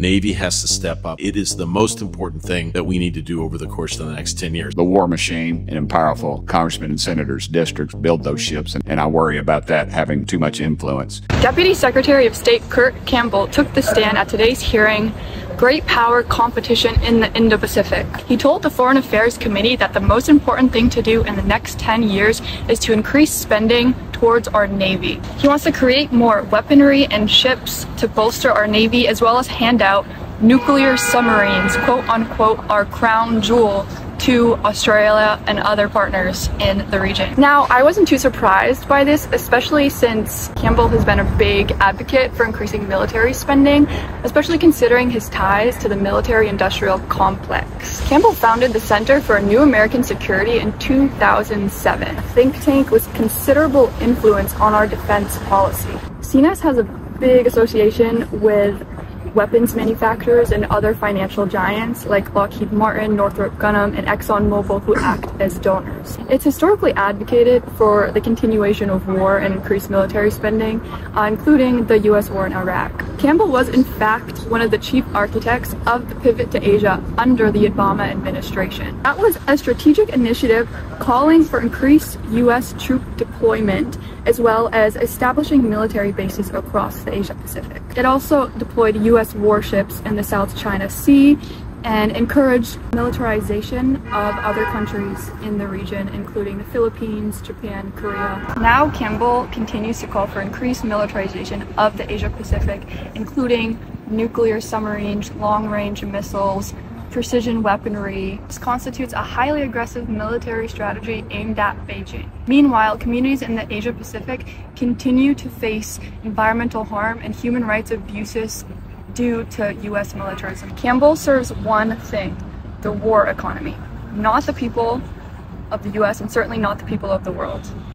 Navy has to step up. It is the most important thing that we need to do over the course of the next 10 years. The war machine and powerful congressmen and senators, districts build those ships, and I worry about that having too much influence. Deputy Secretary of State Kurt Campbell took the stand at today's hearing, Great Power Competition in the Indo-Pacific. He told the Foreign Affairs Committee that the most important thing to do in the next 10 years is to increase spending towards our Navy. He wants to create more weaponry and ships to bolster our Navy, as well as hand out nuclear submarines, quote unquote, our crown jewel, to Australia and other partners in the region. Now, I wasn't too surprised by this, especially since Campbell has been a big advocate for increasing military spending, especially considering his ties to the military-industrial complex. Campbell founded the Center for a New American Security in 2007, a think tank with considerable influence on our defense policy. CNAS has a big association with weapons manufacturers and other financial giants like Lockheed Martin, Northrop Grumman, and ExxonMobil, who act as donors. It's historically advocated for the continuation of war and increased military spending, including the U.S. war in Iraq. Campbell was, in fact, one of the chief architects of the pivot to Asia under the Obama administration. That was a strategic initiative calling for increased U.S. troop deployment, as well as establishing military bases across the Asia Pacific. It also deployed U.S. warships in the South China Sea and encouraged militarization of other countries in the region, including the Philippines, Japan, Korea. Now Campbell continues to call for increased militarization of the Asia Pacific, including nuclear submarines, long-range missiles, precision weaponry. This constitutes a highly aggressive military strategy aimed at Beijing. Meanwhile, communities in the Asia Pacific continue to face environmental harm and human rights abuses due to U.S. militarism. Campbell serves one thing: the war economy, not the people of the U.S. and certainly not the people of the world.